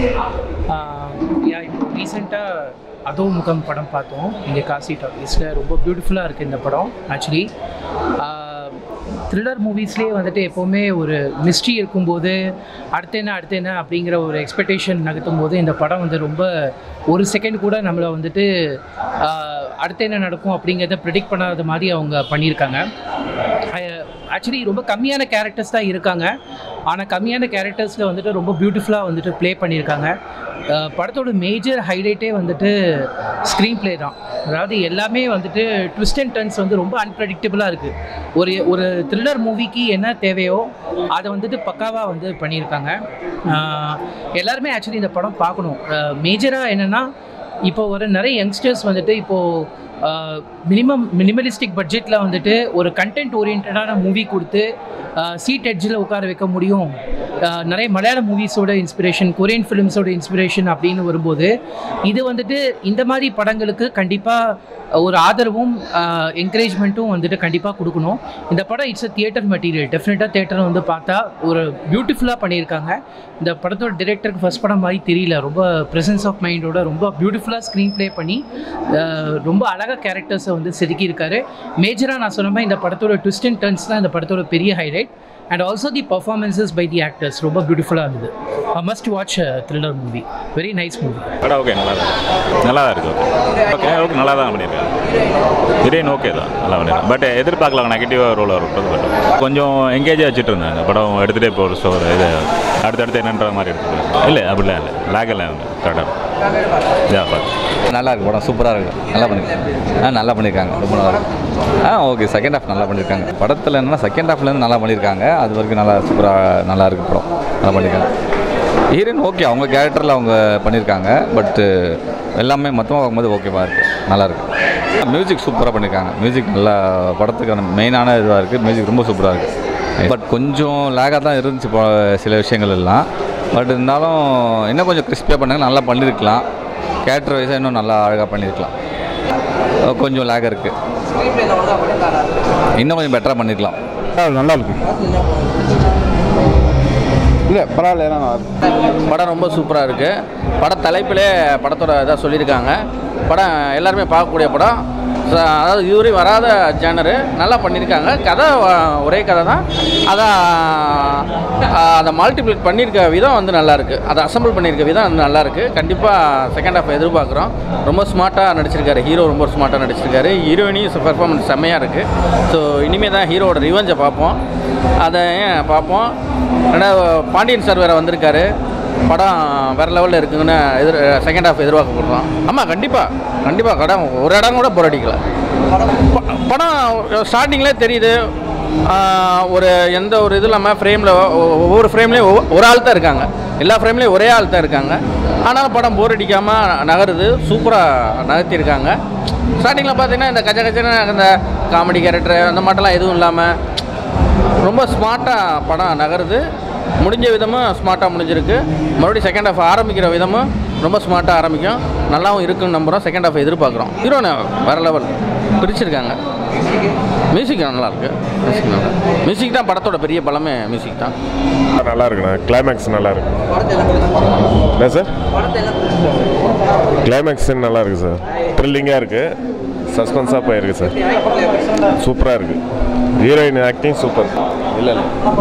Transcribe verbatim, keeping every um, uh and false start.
Yeah, இப்போ ரீசெண்டாக அதுவும் முகம் படம் பார்த்தோம் இங்கே காசி டாக்கீஸில். ரொம்ப பியூட்டிஃபுல்லாக இருக்குது இந்த படம். ஆக்சுவலி த்ரில்லர் மூவிஸ்லேயே வந்துட்டு எப்போவுமே ஒரு மிஸ்ட்ரி இருக்கும்போது அடுத்தேனா அடுத்தேனா அப்படிங்கிற ஒரு எக்ஸ்பெக்டேஷன் நகர்த்தும் போது இந்த படம் வந்து ரொம்ப ஒரு செகண்ட் கூட நம்மளை வந்துட்டு அடுத்த என்ன நடக்கும் அப்படிங்கிறத ப்ரெடிக்ட் பண்ணாத மாதிரி அவங்க பண்ணியிருக்காங்க. ஆக்சுவலி ரொம்ப கம்மியான கேரக்டர்ஸ் தான் இருக்காங்க, ஆனால் கம்மியான கேரக்டர்ஸில் வந்துட்டு ரொம்ப பியூட்டிஃபுல்லாக வந்துட்டு ப்ளே பண்ணியிருக்காங்க. படத்தோட மேஜர் ஹைலைட்டே வந்துட்டு ஸ்க்ரீன் ப்ளே தான். அதாவது எல்லாமே வந்துட்டு ட்விஸ்ட் அண்ட் டர்ன்ஸ் வந்து ரொம்ப அன்பிரடிக்டபுளாக இருக்குது. ஒரு ஒரு த்ரில்லர் மூவிக்கு என்ன தேவையோ அதை வந்துட்டு பக்காவாக வந்து பண்ணியிருக்காங்க. எல்லாருமே ஆக்சுவலி இந்த படம் பார்க்கணும். மேஜராக என்னென்னா இப்போ ஒரு நிறைய யங்ஸ்டர்ஸ் வந்துட்டு இப்போது மினிமம் மினிமலிஸ்டிக் பட்ஜெட்டில் வந்துட்டு ஒரு கண்டென்ட் ஓரியன்டான மூவி கொடுத்து சீட் எட்ஜில் உட்கார வைக்க முடியும். நிறைய மலையாள மூவிஸோட இன்ஸ்பிரேஷன், கொரியன் ஃபிலிம்ஸோட இன்ஸ்பிரேஷன் அப்படின்னு வரும்போது இது வந்துட்டு இந்த மாதிரி படங்களுக்கு கண்டிப்பாக ஒரு ஆதரவும் என்கரேஜ்மெண்ட்டும் வந்துட்டு கண்டிப்பாக கொடுக்கணும். இந்த படம் இட்ஸ் அ தியேட்டர் மெட்டீரியல். டெஃபினட்டாக தியேட்டரில் வந்து பார்த்தா ஒரு பியூட்டிஃபுல்லாக பண்ணியிருக்காங்க. இந்த படத்தோட டிரெக்டருக்கு ஃபஸ்ட் படம் மாதிரி தெரியல. ரொம்ப ப்ரெசன்ஸ் ஆஃப் மைண்டோட ரொம்ப பியூட்டிஃபுல்லாக ஸ்க்ரீன் ப்ளே பண்ணி ரொம்ப அழகாக கேரக்டர்ஸை வந்து செதுக்கியிருக்காரு. மேஜராக நான் சொன்ன மாதிரி இந்த படத்தோட ட்விஸ்ட் அண்ட் டர்ன்ஸ் தான் இந்த படத்தோட பெரிய highlight. And also the performances by the actors ரொம்ப பியூட்டிஃபுல்லாக இருந்தது. A must watch thriller movie. Very nice movie. அட ஓகே, நல்லா நல்லா இருக்கு. ஓகே ஓகே நல்லா தான் பண்ணிருக்காங்க. திடீர்னு ஓகே தான் நல்லா பண்ணிருக்காங்க. பட் எதிர்பார்க்கலாம் நெகட்டிவாக ரோல் வரும். பட் கொஞ்சம் எங்கேஜ் ஆகிட்டு இருந்தாங்க படம் எடுத்துகிட்டே இப்போ ஒரு ஸ்டோர் இது அடுத்தடுத்து என்னன்ற மாதிரி எடுத்துக்கலாம். இல்லை அப்படிலாம் இல்லை, லாகெல்லாம் இல்லை, கரெக்டாக இருக்கும். நல்லா இருக்கு படம், சூப்பராக இருக்குது. நல்லா பண்ணியிருக்காங்க. ஆ நல்லா பண்ணியிருக்காங்க, ரொம்ப நல்லா இருக்கும். ஆ ஓகே, செகண்ட் ஹாஃப் நல்லா பண்ணியிருக்காங்க படத்தில். என்னென்னா செகண்ட் ஹாஃப்லேருந்து நல்லா பண்ணியிருக்காங்க. அது வரைக்கும் நல்லா சூப்பராக நல்லா இருக்குது படம், நல்லா பண்ணியிருக்காங்க. ஹீரோயின் ஓகே, அவங்க கேரக்டரில் அவங்க பண்ணியிருக்காங்க. பட்டு எல்லாமே மொத்தமாக பார்க்கும்போது ஓகேவாக இருக்குது, நல்லாயிருக்கு. மியூசிக் சூப்பராக பண்ணியிருக்காங்க. மியூசிக் நல்லா படத்துக்கான மெயினான இதுவாக இருக்குது. மியூசிக் ரொம்ப சூப்பராக இருக்குது. பட் கொஞ்சம் லேக்காக தான் இருந்துச்சு சில விஷயங்கள் எல்லாம். பட் இருந்தாலும் இன்னும் கொஞ்சம் கிறிஸ்பியாக பண்ணாங்க, நல்லா பண்ணியிருக்கலாம். கேரக்டர் வைஸாக இன்னும் நல்லா அழகாக பண்ணியிருக்கலாம். கொஞ்சம் லேக் இருக்குது, இன்னும் கொஞ்சம் பெட்டராக பண்ணிக்கலாம். நல்லா இருக்கும், இல்லை பரவாயில்ல. படம் ரொம்ப சூப்பராக இருக்குது. பட தலைப்பிலே படத்தோட இதாக சொல்லியிருக்காங்க. படம் எல்லாருமே பார்க்கக்கூடிய படம். அதாவது இதுவரை வராத ஜேனரு நல்லா பண்ணியிருக்காங்க. கதை ஒரே கதை தான். அதான் அதை மல்டிப்ளிக் பண்ணியிருக்க விதம் வந்து நல்லாயிருக்கு. அதை அசம்பிள் பண்ணியிருக்க விதம் வந்து நல்லாயிருக்கு. கண்டிப்பாக செகண்ட் ஹாஃப் எதிர்பார்க்குறோம். ரொம்ப ஸ்மார்ட்டாக நடிச்சிருக்காரு ஹீரோ, ரொம்ப ஸ்மார்ட்டாக நடிச்சிருக்காரு. ஹீரோயினியும் பெர்ஃபார்மன்ஸ் செம்மையாக இருக்குது. ஸோ இனிமேல் தான் ஹீரோவோட ரிவெஞ்சை பார்ப்போம், அதை பார்ப்போம். ரெண்டாவது பாண்டியன் சார் வேறு வந்திருக்காரு. படம் வேறு லெவலில் இருக்குதுன்னு எதிர் செகண்ட் ஹாஃப் எதிர்பார்க்கப்படுறோம். ஆமாம், கண்டிப்பாக கண்டிப்பாக கடம் ஒரு இடம் கூட போராடிக்கல. படம் ஸ்டார்டிங்லேயே தெரியுது. ஒரு எந்த ஒரு இது இல்லாமல் ஃப்ரேமில் ஒவ்வொரு ஃப்ரேம்லேயும் ஒரு ஆள் தான் இருக்காங்க. எல்லா ஃப்ரேம்லேயும் ஒரே ஆள் தான் இருக்காங்க. ஆனால் படம் போர் அடிக்காமல் நகருது, சூப்பராக நகர்த்தியிருக்காங்க. ஸ்டார்டிங்கில் பார்த்தீங்கன்னா இந்த கஜ கஜன அந்த காமெடி கேரக்டர் அந்த மாட்டெல்லாம் எதுவும் இல்லாமல் ரொம்ப ஸ்மார்ட்டாக படம் நகருது. முடிஞ்ச விதமும் ஸ்மார்ட்டாக முடிஞ்சிருக்கு. மறுபடியும் செகண்ட் ஹாஃப் ஆரம்பிக்கிற விதமும் ரொம்ப ஸ்மார்ட்டாக ஆரம்பிக்கும், நல்லாவும் இருக்குன்னு நம்புகிறோம். செகண்ட் ஹாஃப் எதிர்பார்க்குறோம். ஹீரோனை வேறு லெவல் பிரிச்சிருக்காங்க. மியூசிக் நல்லாயிருக்கு. மியூசிக் நல்லா மியூசிக் தான் படத்தோட பெரிய பலமே. மியூசிக் தான் நல்லா இருக்குண்ணா. கிளைமேக்ஸ் நல்லா இருக்கு. என்ன சார் கிளைமேக்ஸ் நல்லா இருக்குது சார். த்ரில்லிங்காக இருக்குது, சஸ்பென்ஸாக போயிருக்கு சார். சூப்பராக இருக்குது. Heroine acting super. இல்லை இல்லை